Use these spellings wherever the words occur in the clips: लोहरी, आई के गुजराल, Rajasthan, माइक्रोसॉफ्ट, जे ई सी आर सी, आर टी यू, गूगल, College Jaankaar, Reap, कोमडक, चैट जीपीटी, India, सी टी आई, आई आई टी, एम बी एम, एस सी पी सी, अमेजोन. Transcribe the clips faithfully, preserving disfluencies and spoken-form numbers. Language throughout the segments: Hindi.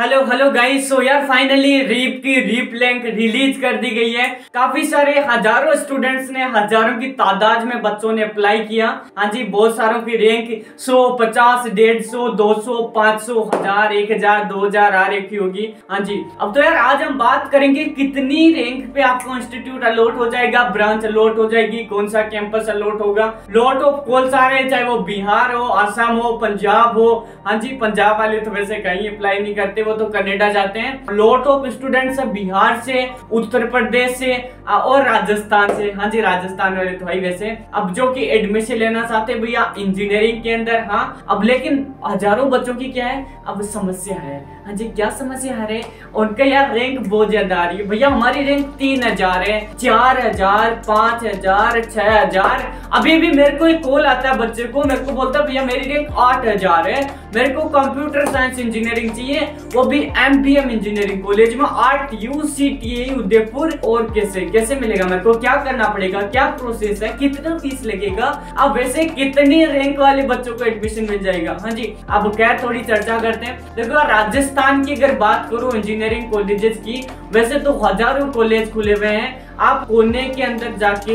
हेलो हेलो गाइस, सो यार फाइनली रीप की रीप लिंक रिलीज कर दी गई है। काफी सारे हजारों स्टूडेंट्स ने, हजारों की तादाद में बच्चों ने अप्लाई किया। हाँ जी, बहुत सारों की रैंक सौ, पचास, डेढ़ सौ, दो सौ, पाँच सौ, हजार, एक हजार, दो हजार आ रही होगी। हाँ जी, अब तो यार आज हम बात करेंगे कितनी रैंक पे आपको इंस्टीट्यूट अलॉट हो जाएगा, ब्रांच अलॉट हो जाएगी, कौन सा कैंपस अलॉट होगा। अलॉट ऑफ कौन सा है, चाहे वो बिहार हो, आसाम हो, पंजाब हो। हाँ जी, पंजाब वाले तो वैसे कहीं अप्लाई नहीं करते, वो तो कनाडा जाते हैं। लॉट ऑफ स्टूडेंट्स बिहार से, उत्तर प्रदेश से और राजस्थान से। हाँ जी, राजस्थान वाले तो भाई वैसे अब जो कि एडमिशन लेना चाहते भैया इंजीनियरिंग के अंदर। हाँ, अब लेकिन हजारों बच्चों की क्या है अब समस्या है। हाँ जी, क्या समस्या है रे, उनका यार रैंक बहुत ज्यादा आ रही है। भैया हमारी रैंक तीन हजार है, चार हजार, पांच हजार, छह हजार। अभी भी मेरे को एक कॉल आता है बच्चे को, मेरे को बोलता भैया मेरी रैंक आठ हजार है, मेरे को कंप्यूटर साइंस इंजीनियरिंग चाहिए, वो भी एमपीएम इंजीनियरिंग कॉलेज में आर्ट यूसीटीए उदयपुर। और कैसे कैसे मिलेगा मेरे को, क्या करना पड़ेगा, क्या प्रोसेस है, कितना फीस लगेगा, अब वैसे कितनी रैंक वाले बच्चों को एडमिशन मिल जाएगा। हाँ जी, अब क्या थोड़ी चर्चा करते हैं। देखो राजस्थान की अगर बात करूं इंजीनियरिंग कॉलेजेस की, वैसे तो हजारों कॉलेज खुले हुए हैं। आप कोने के अंदर जाके,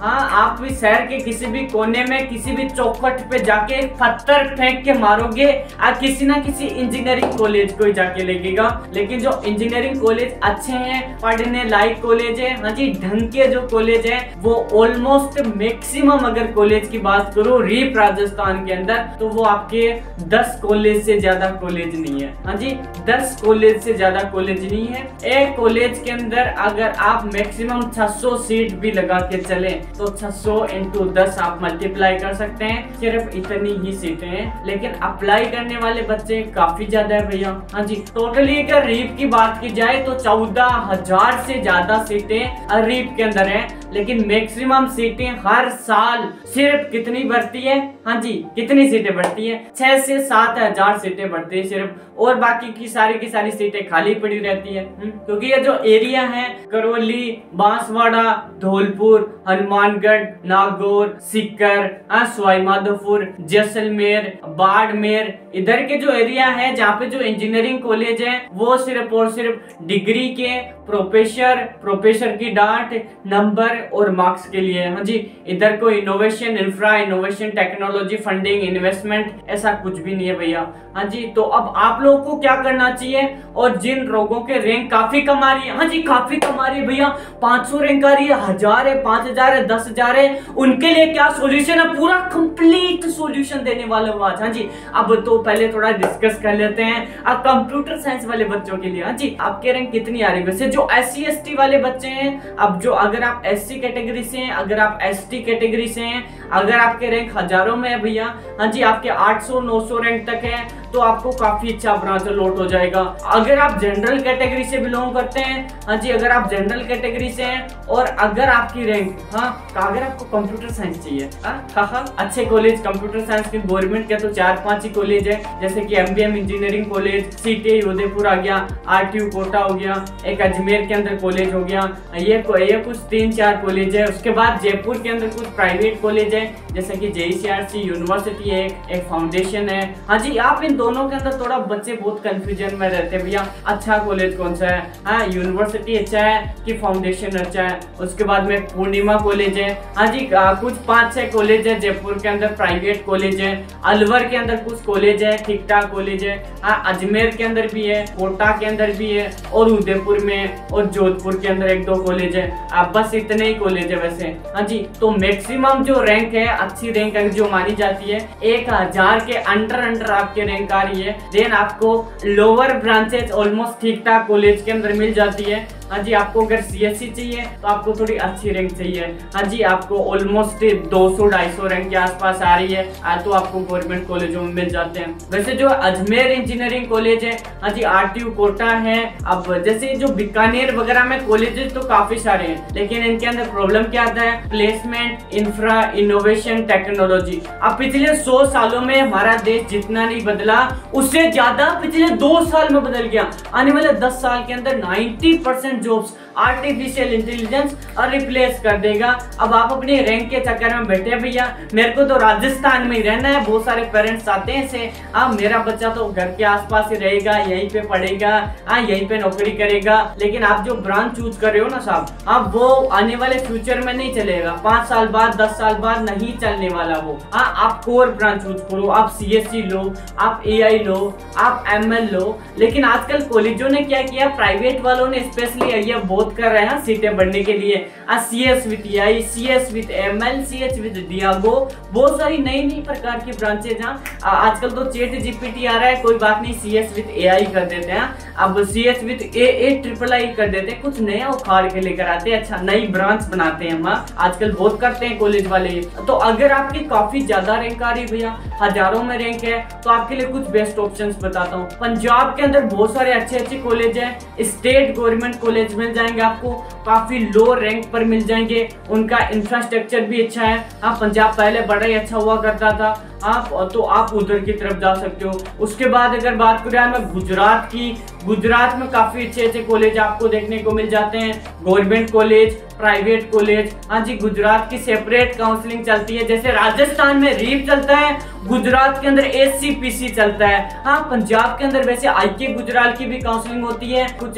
हाँ आप भी शहर के किसी भी कोने में, किसी भी चौखट पे जाके पत्थर फेंक के मारोगे, आप किसी ना किसी इंजीनियरिंग कॉलेज को ही जाके लगेगा। लेकिन जो इंजीनियरिंग कॉलेज अच्छे हैं, पढ़ने लायक कॉलेज है, हाँ जी ढंग के जो कॉलेज है, वो ऑलमोस्ट मैक्सिमम अगर कॉलेज की बात करो रीप राजस्थान के अंदर, तो वो आपके दस कॉलेज से ज्यादा कॉलेज नहीं है। हाँ जी, दस कॉलेज से ज्यादा कॉलेज नहीं है। एक कॉलेज के अंदर अगर आप मैक्सिमम छह सौ सीट भी लगा के चले तो छह सौ इंटू दस आप मल्टीप्लाई कर सकते हैं, सिर्फ इतनी ही सीटें हैं। लेकिन अप्लाई करने वाले बच्चे काफी ज्यादा है भैया। हाँ जी, टोटली अगर रीप की बात की जाए तो चौदह हजार से ज्यादा सीटें रीप के अंदर हैं। लेकिन मैक्सिमम सीटें हर साल सिर्फ कितनी बढ़ती है, हाँ जी कितनी सीटें बढ़ती है, छह से सात हजार सीटें बढ़ती है सिर्फ, और बाकी की सारी की सारी सीटें खाली पड़ी रहती है। क्योंकि ये जो एरिया है करौली, बांसवाड़ा, धौलपुर, हनुमानगढ़, नागौर, सीकर, सवाई माधोपुर, जैसलमेर, बाड़मेर, इधर के जो एरिया है जहाँ पे जो इंजीनियरिंग कॉलेज है, वो सिर्फ और सिर्फ डिग्री के, प्रोफेसर प्रोफेसर की डांट, नंबर और मार्क्स के लिए। हाँ जी, इधर को innovation, infra innovation, technology, funding, investment ऐसा कुछ भी नहीं है भैया। हाँ जी, तो अब आप लोगों को क्या करना चाहिए, और जिन लोगों के रैंक काफी कम आ रही है, हाँ जी काफी कम आ रही है भैया, पाँच सौ रैंक आ रही है, हजार है, पाँच हजार है, दस हजार है, उनके लिए क्या सोल्यूशन है, पूरा कंप्लीट सोल्यूशन देने वाला हूँ आज। हाँ जी, अब तो पहले थोड़ा डिस्कस कर लेते हैं अब कंप्यूटर साइंस वाले बच्चों के लिए। हाँ जी, आपके रैंक कितनी आ रही है, वैसे जो एस सी एस टी वाले बच्चे हैं, अब जो अगर आप एस सी कैटेगरी से हैं, अगर आप एस टी कैटेगरी से हैं, अगर आपके रैंक हजारों में है भैया, हाँ जी आपके आठ सौ नौ सौ रैंक तक है, तो आपको काफी अच्छा ब्रांच अलॉट हो जाएगा। अगर आप जनरल कैटेगरी से बिलोंग करते हैं, हाँ जी अगर आप जनरल कैटेगरी से हैं, और अगर आपकी रैंक, हाँ अगर आपको कंप्यूटर साइंस चाहिए, हाँ अच्छे कॉलेज कंप्यूटर साइंस के, गवर्नमेंट के तो चार पांच ही कॉलेज है, जैसे कि एम बी एम engineering college, सी टी आई Udaipur आ गया, आर टी यू कोटा हो गया, एक अजमेर के अंदर कॉलेज हो गया, ये ये कुछ तीन चार कॉलेज है। उसके बाद जयपुर के अंदर कुछ प्राइवेट कॉलेज है, जैसे कि जे ई सी आर सी यूनिवर्सिटी है, एक फाउंडेशन है। हाँ जी, आप इन दोनों के अंदर थोड़ा बच्चे बहुत कंफ्यूजन में रहते हैं भैया, अच्छा कॉलेज कौन सा है, हाँ यूनिवर्सिटी अच्छा है कि फाउंडेशन अच्छा है। उसके बाद में पूर्णिमा कॉलेज है, हाँ जी कुछ पाँच छः कॉलेज है जयपुर के अंदर, प्राइवेट कॉलेज है, अलवर के अंदर कुछ कॉलेज है, ठीक ठाक कॉलेज है, हाँ अजमेर के अंदर भी है, कोटा के अंदर भी है, और उदयपुर में और जोधपुर के अंदर एक दो कॉलेज है। आप बस इतने ही कॉलेज है वैसे। हाँ जी, तो मैक्सिमम जो रैंक है, अच्छी रैंक जो मानी जाती है, एक हजार के अंडर अंडर आपके रैंक आ रही है। देन आपको लोअर ब्रांचेज ऑलमोस्ट ठीक ठाक कॉलेज के अंदर मिल जाती है। हाँ जी, आपको अगर सीएससी चाहिए तो आपको थोड़ी अच्छी रैंक चाहिए, हाँ जी आपको ऑलमोस्ट दो सौ ढाई सौ रैंक के आसपास आ रही है, आ तो आपको गवर्नमेंट कॉलेजों में मिल जाते हैं। वैसे जो अजमेर इंजीनियरिंग कॉलेज है, हाँ जी आरटीयू कोटा है, अब जैसे जो बीकानेर वगैरह में कॉलेजेस तो काफी सारे हैं, लेकिन इनके अंदर प्रॉब्लम क्या आता है, प्लेसमेंट, इंफ्रा इनोवेशन, टेक्नोलॉजी। अब पिछले सौ सालों में हमारा देश जितना नहीं बदला, उससे ज्यादा पिछले दो साल में बदल गया। आने वाले दस साल के अंदर ninety percent jobs artificial intelligence और रिप्लेस कर देगा। अब आप अपने रैंक के चक्कर में बैठे हैं भैया, मेरे को तो राजस्थान में ही रहना है, बहुत सारे पेरेंट्स आते हैं से हाँ मेरा बच्चा तो घर के आसपास ही रहेगा, यहीं पे पढ़ेगा, हाँ यहीं पे नौकरी करेगा। लेकिन आप जो ब्रांच चूज कर रहे हो ना साहब, आप वो आने वाले फ्यूचर में नहीं चलेगा, पाँच साल बाद दस साल बाद नहीं चलने वाला वो। हाँ आप कोर ब्रांच चूज करो, आप सी एस सी लो, आप ए आई लो, आप एम एल लो। लेकिन आजकल कॉलेजों ने क्या किया, प्राइवेट वालों ने स्पेशली ये बहुत कर रहे हैं सीटें बढ़ने के लिए, C S with A I, C S with M L, C H with डियागो, बहुत सारी नई नई प्रकार की ब्रांचेज हैं। आजकल तो चैट जीपीटी आ रहा है, कोई बात नहीं सी एस विद ए आई कर देते हैं, अब C S with A A triple I कर देते हैं, कुछ नया उखाड़ के लेकर आते हैं, अच्छा नई ब्रांच बनाते हैं। हम आजकल बहुत करते हैं कॉलेज वाले। तो अगर आपकी काफी ज्यादा रैंक आ रही भैया, हजारों में रैंक है, तो आपके लिए कुछ बेस्ट ऑप्शंस बताता हूँ। पंजाब के अंदर बहुत सारे अच्छे अच्छे कॉलेज हैं, स्टेट गवर्नमेंट कॉलेज मिल जाएंगे आपको, काफी लो रैंक पर मिल जाएंगे, उनका इंफ्रास्ट्रक्चर भी अच्छा है। हाँ पंजाब पहले बड़ा ही अच्छा हुआ करता था, आप तो आप उधर की तरफ जा सकते हो। उसके बाद अगर बात करें मैं गुजरात की, गुजरात में काफ़ी अच्छे अच्छे कॉलेज आपको देखने को मिल जाते हैं, गवर्नमेंट कॉलेज, प्राइवेट कॉलेज। हाँ जी गुजरात की सेपरेट काउंसलिंग चलती है, जैसे राजस्थान में रीप चलता है, गुजरात के अंदर एस सी पी सी चलता है। हाँ पंजाब के अंदर वैसे आई के गुजराल की भी काउंसलिंग होती है, कुछ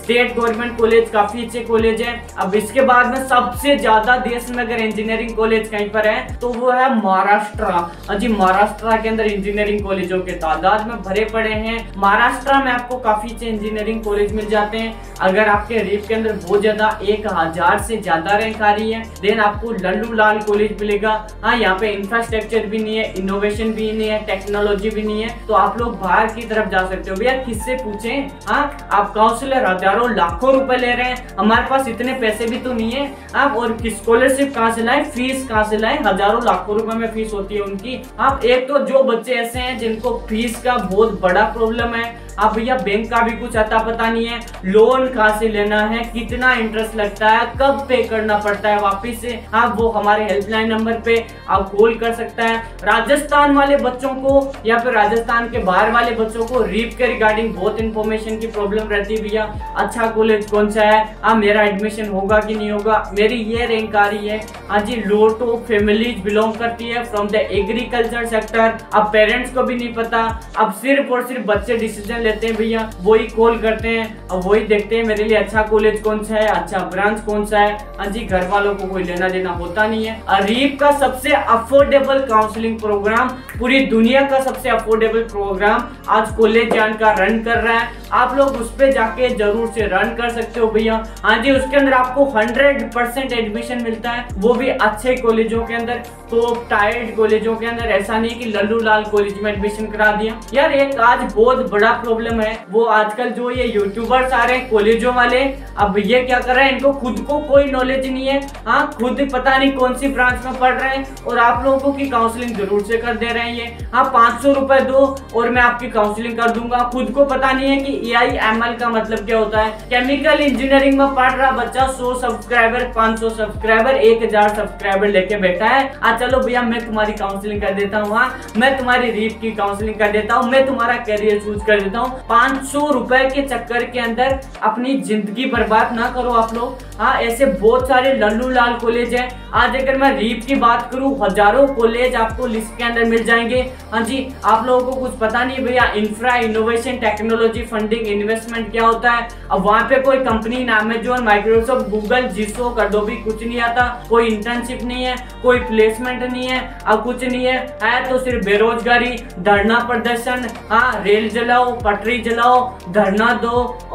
स्टेट गवर्नमेंट कॉलेज काफ़ी अच्छे कॉलेज हैं। अब इसके बाद में सबसे ज़्यादा देश में अगर इंजीनियरिंग कॉलेज कहीं पर है तो वो है महाराष्ट्र। जी महाराष्ट्र के अंदर इंजीनियरिंग कॉलेजों के तादाद में भरे पड़े हैं, महाराष्ट्र में आपको काफ़ी अच्छे इंजीनियरिंग कॉलेज मिल जाते हैं। अगर आपके रीप के अंदर बहुत ज़्यादा एक हज़ार से ज़्यादा रैंक आ रही है, देन आपको लल्लू लाल कॉलेज मिलेगा। हाँ यहाँ पे इंफ्रास्ट्रक्चर भी नहीं है, इनोवेशन भी नहीं है, टेक्नोलॉजी भी नहीं है, तो आप लोग बाहर की तरफ जा सकते हो। भैया किससे पूछें, हाँ आप काउंसलर हजारों लाखों रुपए ले रहे हैं, हमारे पास इतने पैसे भी तो नहीं है, आप और स्कॉलरशिप कहाँ से लाए, फीस कहाँ से लाए, हजारों लाखों रुपए में फीस होती है उनकी। आप एक तो जो बच्चे ऐसे हैं जिनको फीस का बहुत बड़ा प्रॉब्लम है, आप भैया बैंक का भी कुछ अता पता नहीं है, लोन कहाँ से लेना है, कितना इंटरेस्ट लगता है, कब पे करना पड़ता है वापिस से, आप वो हमारे हेल्पलाइन नंबर पे आप कॉल कर सकते हैं। राजस्थान वाले बच्चों को या फिर राजस्थान के बाहर वाले बच्चों को रीप के रिगार्डिंग बहुत इन्फॉर्मेशन की प्रॉब्लम रहती है भैया, अच्छा कॉलेज कौन सा है, हाँ मेरा एडमिशन होगा कि नहीं होगा, मेरी ये रैंक आ रही है। हाँ जी लो टू फैमिलीज बिलोंग करती है फ्रॉम द एग्रीकल्चर सेक्टर, अब पेरेंट्स को भी नहीं पता, अब सिर्फ और सिर्फ बच्चे डिसीजन लेते हैं भैया, वही कॉल करते हैं और वही देखते हैं मेरे लिए अच्छा कॉलेज कौन सा है, अच्छा ब्रांच कौन सा है। हाँ जी घर वालों को कोई लेना देना होता नहीं है। रीप का सबसे अफोर्डेबल काउंसलिंग प्रोग्राम, पूरी दुनिया का सबसे अफोर्डेबल प्रोग्राम आज कॉलेज जान का रन कर रहा है, आप लोग उस पे जाके जरूर से रन कर सकते हो भैया। हाँ जी उसके अंदर आपको हंड्रेड परसेंट एडमिशन मिलता है, वो भी अच्छे कॉलेजों के अंदर, टॉप टायर्ड कॉलेजों के अंदर, ऐसा नहीं कि लल्लू लाल कॉलेज में एडमिशन करा दिया। यार एक आज बहुत बड़ा प्रॉब्लम है, वो आजकल जो ये यूट्यूबर्स आ रहे हैं कॉलेजों वाले, अब ये क्या कर रहे हैं, इनको खुद को कोई नॉलेज नहीं है, हाँ खुद पता नहीं कौन सी ब्रांच में पढ़ रहे हैं और आप लोगों की काउंसलिंग जरूर से कर दे रहे हैं ये। हाँ पाँच सौ रुपए दो और मैं आपकी काउंसलिंग कर दूंगा, खुद को पता नहीं है कि ए आई एम एल का मतलब क्या होता है। केमिकल इंजीनियरिंग में पढ़ रहा बच्चा सौ सब्सक्राइबर, पाँच सौ सब्सक्राइबर, एक हजार सब्सक्राइबर लेके बैठा है, हाँ चलो भैया मैं तुम्हारी काउंसलिंग कर देता हूँ, हाँ मैं तुम्हारी रीप की काउंसलिंग कर देता हूँ, मैं तुम्हारा करियर चूज कर देता हूँ। पाँच सौ रुपए के चक्कर के अंदर अपनी जिंदगी बर्बाद ना करो आप लोग। हाँ ऐसे बहुत सारे लल्लू लाल कॉलेज हैं, आज अगर मैं रीप की बात करूँ हजारों कॉलेज आपको लिस्ट के अंदर मिल जाएंगे। हाँ जी आप लोगों को कुछ पता नहीं भैया, infra innovation technology funding investment क्या होता है, अब वहाँ पे कोई कंपनी अमेजोन माइक्रोसॉफ्ट गूगल जिसको कर दो भी कुछ नहीं आता, कोई इंटर्नशिप नहीं है, कोई प्लेसमेंट नहीं है, अब कुछ नहीं है, है तो सिर्फ बेरोजगारी, धरना प्रदर्शन, हाँ रेल जलाओ, पटरी जलाओ, धरना दो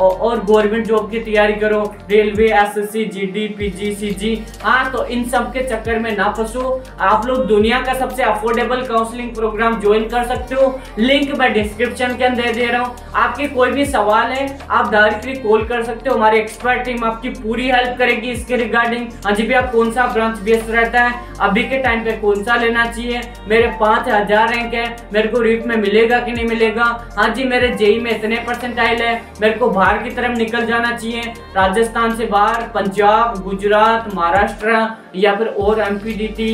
और गवर्नमेंट जॉब की तैयारी करो, railway S G D P G C G. हाँ तो इन सब के चक्कर में ना फंसो, आप लोग दुनिया का सबसे अफोर्डेबल काउंसलिंग प्रोग्राम ज्वाइन कर सकते हो, लिंक मैं डिस्क्रिप्शन के अंदर दे रहा हूँ। आपके कोई भी सवाल है आप डायरेक्टली कॉल कर सकते हो, हमारी एक्सपर्ट टीम आपकी पूरी हेल्प करेगी इसके रिगार्डिंग। हाँ जी भी आप कौन सा ब्रांच बेस्ट रहता है, अभी के टाइम पे कौन सा लेना चाहिए, मेरे पाँच हजार रैंक है, मेरे को रीप में मिलेगा कि नहीं मिलेगा, हाँ जी मेरे जे डेयरी में इतने परसेंटाइल है, मेरे को बाहर की तरफ निकल जाना चाहिए, राजस्थान से बाहर पंजाब, गुजरात, महाराष्ट्र या फिर और M P D T,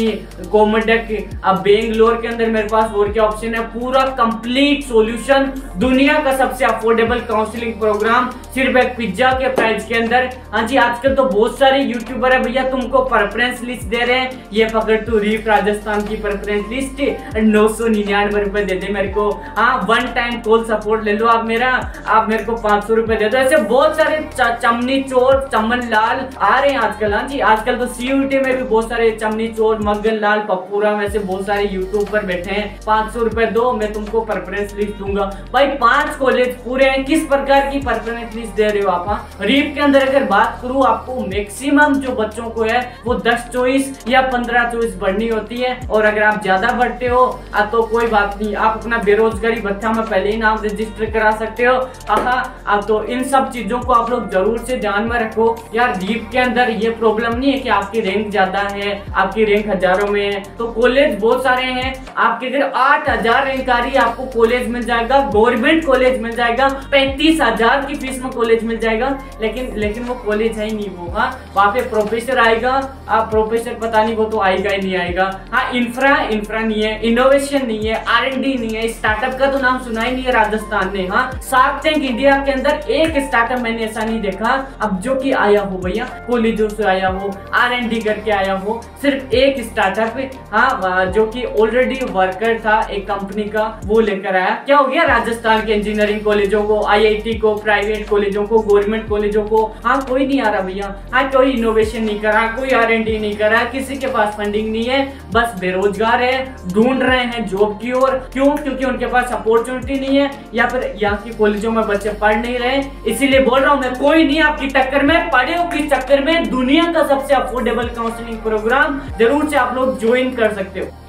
कोमडक, अब बेंगलोर के अंदर मेरे पास और क्या ऑप्शन है। पूरा कंप्लीट सॉल्यूशन, दुनिया का सबसे अफोर्डेबल काउंसलिंग प्रोग्राम सिर्फ एक पिज्जा के प्राइस के अंदर। हाँ जी, आजकल तो बहुत सारे यूट्यूबर है भैया तुमको प्रेफरेंस लिस्ट दे रहे हैं, ये पकड़ तू रीप राजस्थान की प्रेफरेंस लिस्ट नौ सौ निन्यानवे रुपए दे दे मेरे को। हाँ, वन टाइम कॉल सपोर्ट ले लो आप मेरा, आप मेरे को पाँच सौ रुपए दे दो। ऐसे बहुत सारे चमनी चोर, चमन लाल आ रहे हैं आजकल। हाँ जी, आजकल तो सी यू टी में भी बहुत सारे चमनी चोर, मगन लाल, पपूरा, वैसे बहुत सारे यूट्यूब पर बैठे हैं। पाँच सौ रुपए दो, मैं तुमको प्रेफरेंस लिस्ट दूंगा। भाई पांच कॉलेज पूरे हैं, किस प्रकार की प्रेफरेंस लिस्ट दे रहे हो आप। रीप के अंदर अगर बात करूं, आपको मैक्सिमम जो बच्चों को है वो दस चॉइस या पंद्रह चॉइस बढ़नी होती है, और अगर आप ज्यादा बढ़ते हो तो कोई बात नहीं, आप अपना बेरोजगारी भत्ता में पहले ही नाम रजिस्टर करा सकते हो। अब तो इन सब चीजों को आप लोग जरूर से ध्यान में रखो यार। रीप के अंदर ये प्रॉब्लम नहीं है कि आपकी रैंक ज्यादा है, आपकी रैंक हजारों में है, तो कॉलेज बहुत सारे हैं। आपके अगर आठ हजार रैंक आ रही है, आपको कॉलेज मिल जाएगा, गवर्नमेंट कॉलेज मिल जाएगा, पैंतीस हजार की फीस में कॉलेज मिल जाएगा। लेकिन लेकिन वो कॉलेज है ही नहीं वो। हाँ, वहाँ पे प्रोफेसर आएगा, आप प्रोफेसर पता नहीं वो तो आएगा ही नहीं आएगा। हाँ, इंफ्रा इंफ्रा नहीं है, इनोवेशन नहीं है, आर एन डी नहीं है, स्टार्टअप का तो नाम सुना ही नहीं है राजस्थान ने। हाँ, सार्क टैंक इंडिया के अंदर एक स्टार्टअप मैंने ऐसा नहीं देखा अब जो की आया हो भैया, कॉलेजों से आया हो, आर एन डी करके आया हो, सिर्फ एक स्टार्टअप। हाँ, जो की ऑलरेडी वर्कर था एक कंपनी का, वो लेकर आया। क्या हो गया राजस्थान के इंजीनियरिंग कॉलेजों को, आई आई टी को, प्राइवेट कॉलेजों को, गवर्नमेंट कॉलेजों को। हाँ, कोई नहीं आ रहा भैया। हाँ, कोई इनोवेशन नहीं करा, कोई आर एंड डी नहीं करा, किसी के पास फंडिंग नहीं है, बस बेरोजगार है, ढूंढ रहे हैं जॉब की ओर। क्यों? क्योंकि उनके पास अपॉर्चुनिटी नहीं है, या फिर यहाँ के कॉलेजों में बच्चे पढ़ नहीं रहे। इसीलिए बोल रहा हूँ मैं, कोई नहीं आपकी टक्कर में, पढ़े हो की चक्कर में। दुनिया का सबसे अफोर्डेबल काउंसलिंग प्रोग्राम, जरूर से आप लोग ज्वाइन कर सकते हो।